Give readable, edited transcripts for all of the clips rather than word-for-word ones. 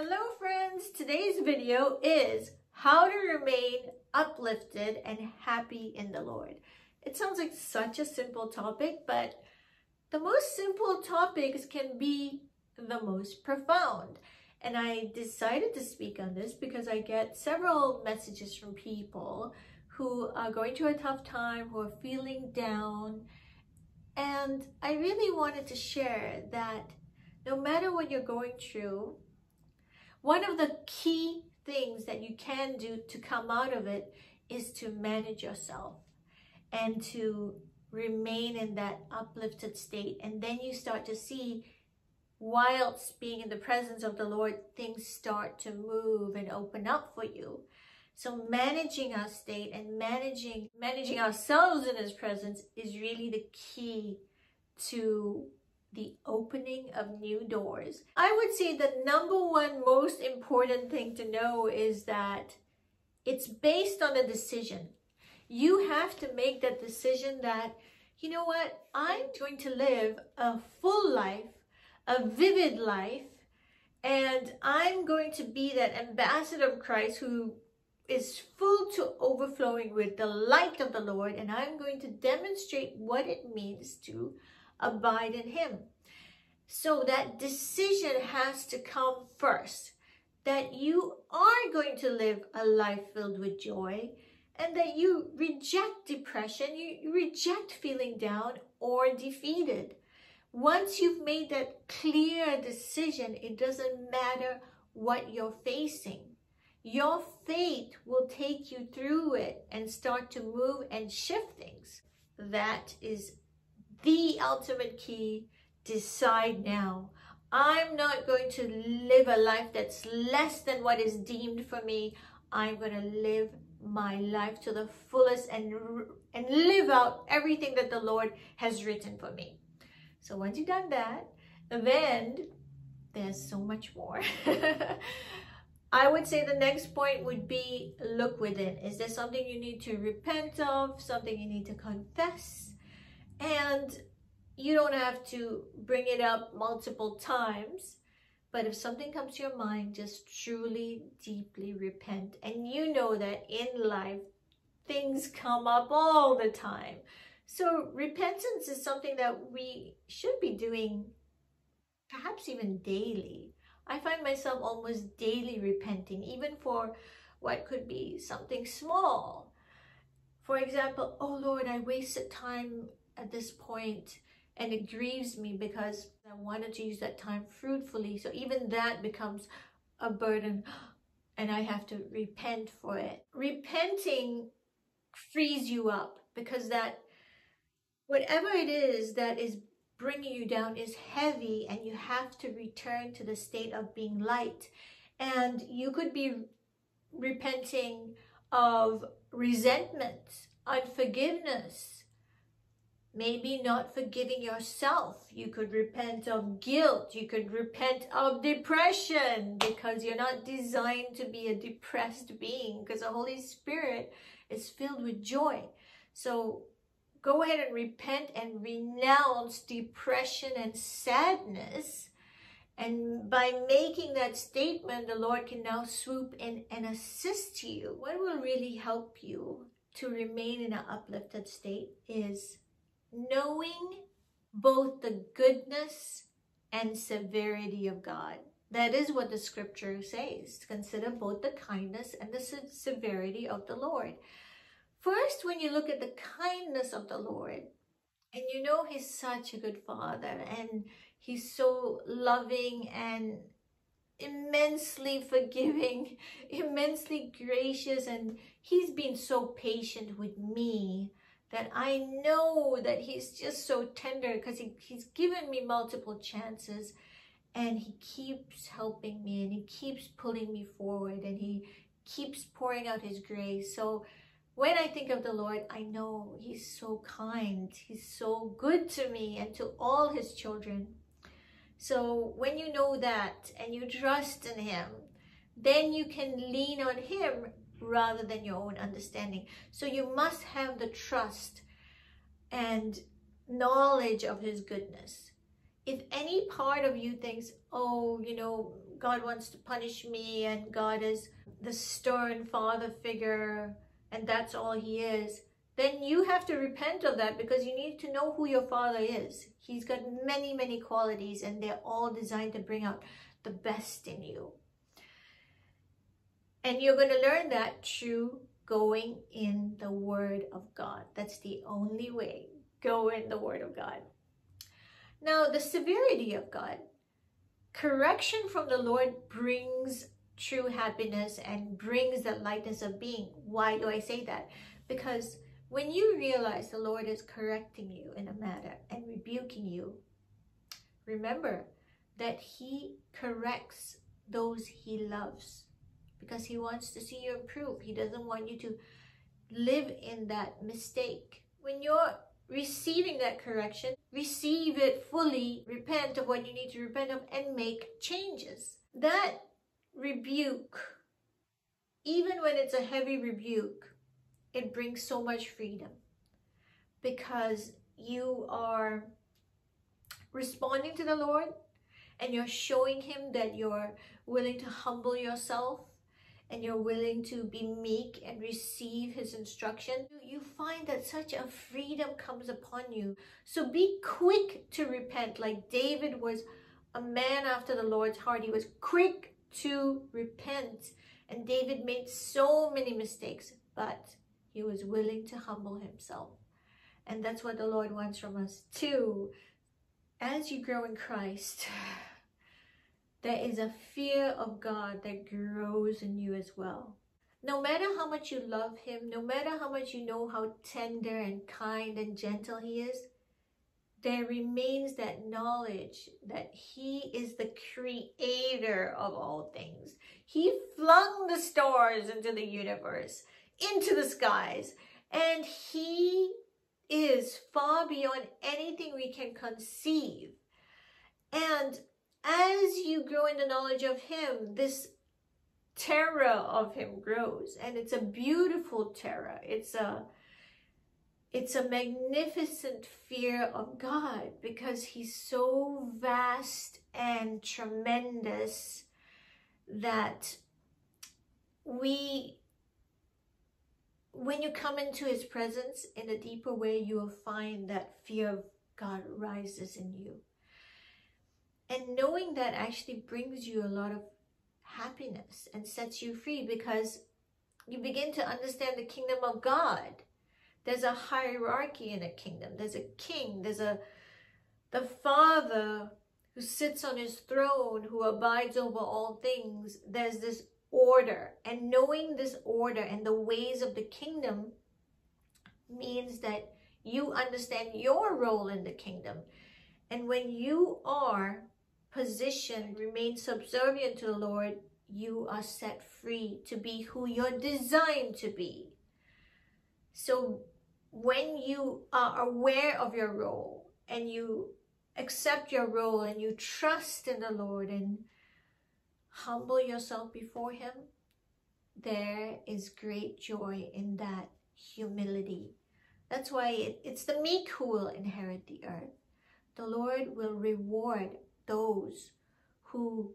Hello friends, today's video is how to remain uplifted and happy in the Lord. It sounds like such a simple topic, but the most simple topics can be the most profound. And I decided to speak on this because I get several messages from people who are going through a tough time, who are feeling down. And I really wanted to share that no matter what you're going through, one of the key things that you can do to come out of it is to manage yourself and to remain in that uplifted state. And then you start to see, whilst being in the presence of the Lord, things start to move and open up for you. So managing our state and managing ourselves in His presence is really the key to the opening of new doors. I would say the number one most important thing to know is that it's based on a decision. You have to make that decision that, you know what, I'm going to live a full life, a vivid life, and I'm going to be that ambassador of Christ who is full to overflowing with the light of the Lord, and I'm going to demonstrate what it means to abide in Him. So that decision has to come first, that you are going to live a life filled with joy, and that you reject depression, you reject feeling down or defeated. Once you've made that clear decision, it doesn't matter what you're facing. Your faith will take you through it and start to move and shift things. That is the ultimate key. Decide now. I'm not going to live a life that's less than what is deemed for me. I'm going to live my life to the fullest and live out everything that the Lord has written for me. So once you've done that, then there's so much more. I would say the next point would be look within. Is there something you need to repent of? Something you need to confess? And you don't have to bring it up multiple times, but if something comes to your mind, just truly, deeply repent. And you know that in life, things come up all the time. So repentance is something that we should be doing perhaps even daily. I find myself almost daily repenting, even for what could be something small. For example, oh Lord, I wasted time at this point, and it grieves me because I wanted to use that time fruitfully. So even that becomes a burden and I have to repent for it. Repenting frees you up because that whatever it is that is bringing you down is heavy, and you have to return to the state of being light. And you could be repenting of resentment, unforgiveness, maybe not forgiving yourself. You could repent of guilt. You could repent of depression because you're not designed to be a depressed being, because the Holy Spirit is filled with joy. So go ahead and repent and renounce depression and sadness. And by making that statement, the Lord can now swoop in and assist you. What will really help you to remain in an uplifted state is knowing both the goodness and severity of God. That is what the scripture says. Consider both the kindness and the severity of the Lord. First, when you look at the kindness of the Lord, and you know He's such a good Father, and He's so loving and immensely forgiving, immensely gracious, and He's been so patient with me, that I know that He's just so tender because He's given me multiple chances, and He keeps helping me, and He keeps pulling me forward, and He keeps pouring out His grace. So when I think of the Lord, I know He's so kind. He's so good to me and to all His children. So when you know that and you trust in Him, then you can lean on Him rather than your own understanding. So you must have the trust and knowledge of His goodness. if any part of you thinks, oh, you know, God wants to punish me and God is the stern father figure and that's all he is, then you have to repent of that, because you need to know who your father is. He's got many, many qualities, and they're all designed to bring out the best in you. And you're going to learn that through going in the Word of God. That's the only way. Go in the Word of God. Now, the severity of God. Correction from the Lord brings true happiness and brings that lightness of being. Why do I say that? Because when you realize the Lord is correcting you in a matter and rebuking you, remember that He corrects those He loves, because He wants to see you improve. He doesn't want you to live in that mistake. When you're receiving that correction, receive it fully, repent of what you need to repent of, and make changes. That rebuke, even when it's a heavy rebuke, it brings so much freedom, because you are responding to the Lord and you're showing Him that you're willing to humble yourself and you're willing to be meek and receive His instruction. You find that such a freedom comes upon you. So be quick to repent, like David was a man after the Lord's heart. He was quick to repent, and David made so many mistakes, but he was willing to humble himself. And that's what the Lord wants from us too. As you grow in Christ, there is a fear of God that grows in you as well. No matter how much you love Him, no matter how much you know how tender and kind and gentle He is, there remains that knowledge that He is the creator of all things. He flung the stars into the universe, into the skies, and He is far beyond anything we can conceive. And as you grow in the knowledge of Him, this terror of Him grows, and it's a beautiful terror. It's a magnificent fear of God, because He's so vast and tremendous that when you come into His presence in a deeper way, you will find that fear of God rises in you. And knowing that actually brings you a lot of happiness and sets you free, because you begin to understand the kingdom of God. There's a hierarchy in a kingdom. There's a king. There's the Father who sits on His throne, who abides over all things. There's this order, and knowing this order and the ways of the kingdom means that you understand your role in the kingdom. And when you are positioned, remain subservient to the Lord, you are set free to be who you're designed to be. So when you are aware of your role and you accept your role and you trust in the Lord and humble yourself before Him, there is great joy in that humility. That's why it's the meek who will inherit the earth. The Lord will reward those who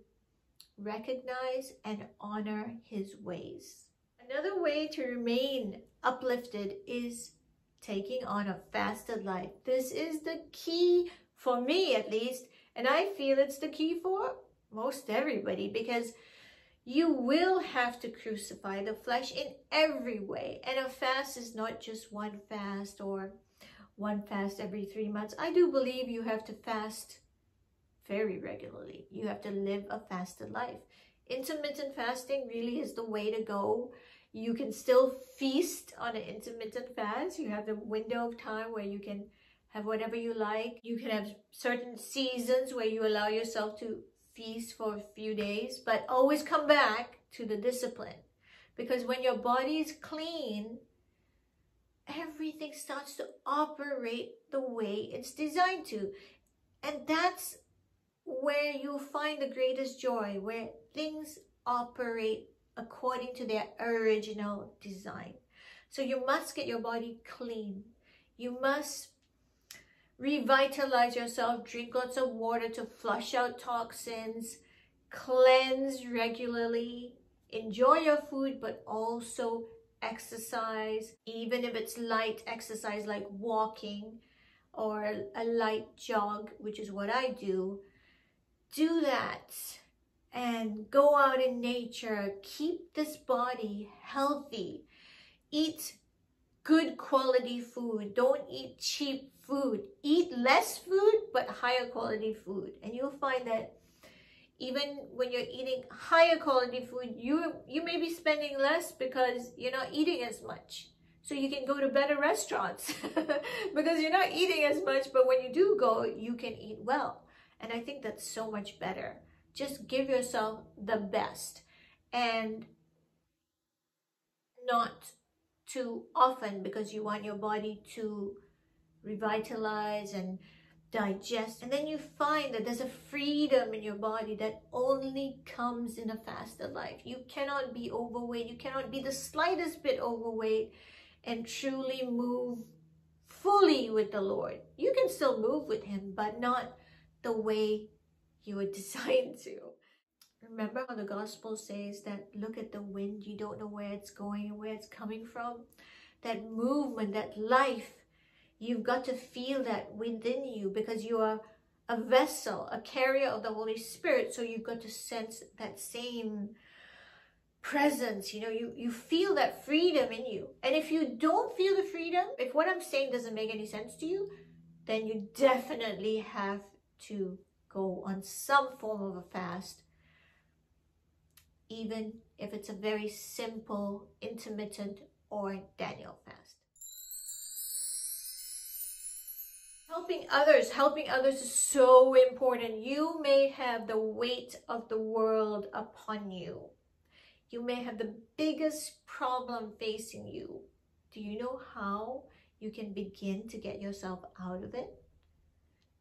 recognize and honor His ways. Another way to remain uplifted is taking on a fasted life. This is the key for me, at least, and I feel it's the key for most everybody, because you will have to crucify the flesh in every way. And a fast is not just one fast or one fast every 3 months. I do believe you have to fast very regularly. You have to live a fasted life. Intermittent fasting really is the way to go. You can still feast on an intermittent fast. You have the window of time where you can have whatever you like. You can have certain seasons where you allow yourself to feast for a few days, but always come back to the discipline, because when your body is clean, everything starts to operate the way it's designed to, and that's where you'll find the greatest joy, where things operate according to their original design. So you must get your body clean. You must Revitalize yourself. Drink lots of water to flush out toxins. Cleanse regularly. Enjoy your food, but also exercise. Even if it's light exercise like walking or a light jog, which is what I do. Do that and go out in nature. Keep this body healthy. Eat good quality food. Don't eat cheap food. Eat less food, but higher quality food. And you'll find that even when you're eating higher quality food, you may be spending less because you're not eating as much. So you can go to better restaurants because you're not eating as much. But when you do go, you can eat well. And I think that's so much better. Just give yourself the best and not too often, because you want your body to revitalize and digest. And then you find that there's a freedom in your body that only comes in a faster life. You cannot be overweight. You cannot be the slightest bit overweight and truly move fully with the Lord. You can still move with Him, but not the way you were designed to. Remember how the gospel says that look at the wind, you don't know where it's going and where it's coming from? That movement, that life, you've got to feel that within you, because you are a vessel, a carrier of the Holy Spirit. So you've got to sense that same presence. You know, you feel that freedom in you. And if you don't feel the freedom, if what I'm saying doesn't make any sense to you, then you definitely have to go on some form of a fast, even if it's a very simple, intermittent, or Daniel fast. Helping others is so important. You may have the weight of the world upon you. You may have the biggest problem facing you. Do you know how you can begin to get yourself out of it?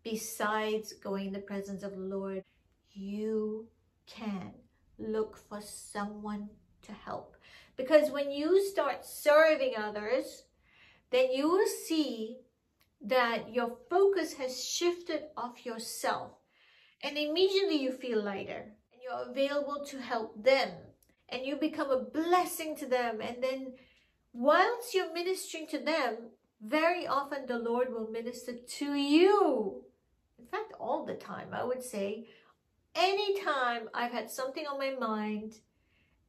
Besides going in the presence of the Lord, you can look for someone to help. Because when you start serving others, then you will see that your focus has shifted off yourself. And immediately you feel lighter. And you're available to help them. And you become a blessing to them. And then whilst you're ministering to them, very often the Lord will minister to you. In fact, all the time, I would say. Anytime I've had something on my mind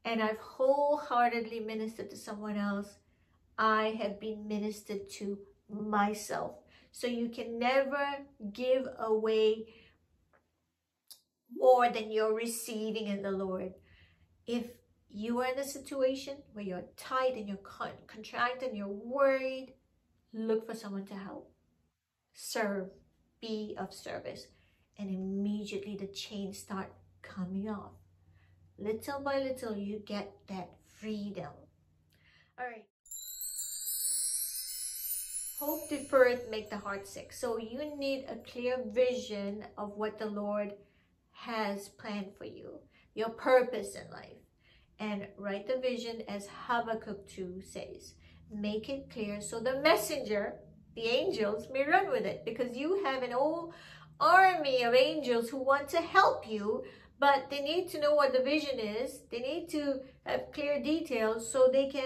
and I've wholeheartedly ministered to someone else, I have been ministered to myself. So you can never give away more than you're receiving in the Lord. If you are in a situation where you're tight and you're contracted and you're worried, look for someone to help. Serve. Be of service. And immediately the chains start coming off. Little by little, you get that freedom. All right. Hope deferred make the heart sick. So you need a clear vision of what the Lord has planned for you, your purpose in life. And write the vision as Habakkuk 2 says. Make it clear so the messenger, the angels, may run with it, because you have an old army of angels who want to help you, but they need to know what the vision is. They need to have clear details so they can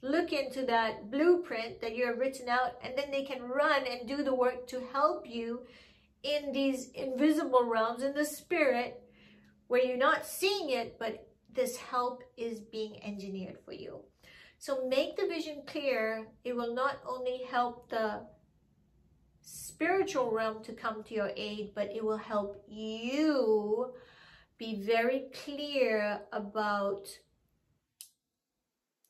look into that blueprint that you have written out, and then they can run and do the work to help you in these invisible realms in the spirit where you're not seeing it, but this help is being engineered for you. So make the vision clear. It will not only help the spiritual realm to come to your aid, but it will help you be very clear about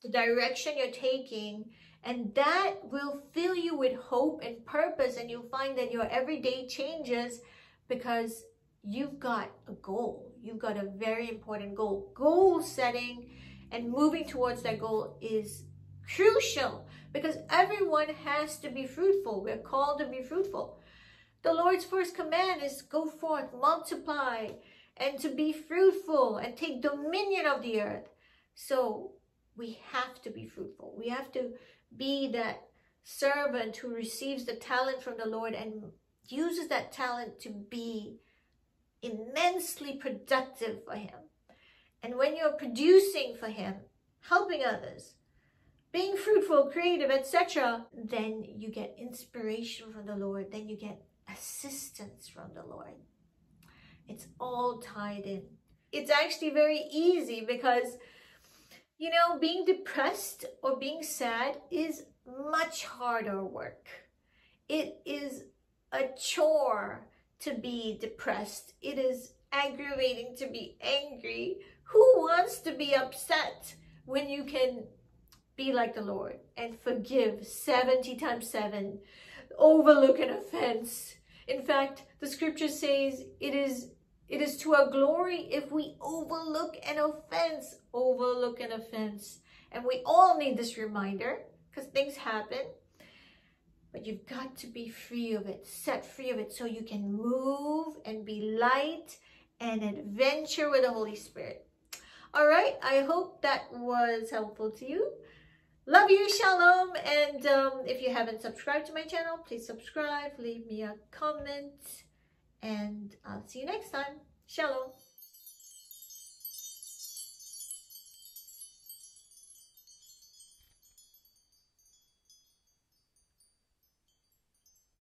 the direction you're taking, and that will fill you with hope and purpose, and you'll find that your everyday changes because you've got a goal. You've got a very important goal. Goal setting and moving towards that goal is crucial, because everyone has to be fruitful. We're called to be fruitful. The Lord's first command is go forth, multiply, and to be fruitful and take dominion of the earth. So we have to be fruitful. We have to be that servant who receives the talent from the Lord and uses that talent to be immensely productive for him. And when you're producing for him, helping others, being fruitful, creative, etc., then you get inspiration from the Lord, then you get assistance from the Lord. It's all tied in. It's actually very easy because, you know, being depressed or being sad is much harder work. It is a chore to be depressed. It is aggravating to be angry. Who wants to be upset when you can be like the Lord and forgive 70 times 7, overlook an offense? In fact, the scripture says it is to our glory if we overlook an offense, And we all need this reminder because things happen. But you've got to be free of it, set free of it, so you can move and be light and adventure with the Holy Spirit. All right, I hope that was helpful to you. Love you, Shalom. And if you haven't subscribed to my channel, please subscribe, leave me a comment, and I'll see you next time. Shalom.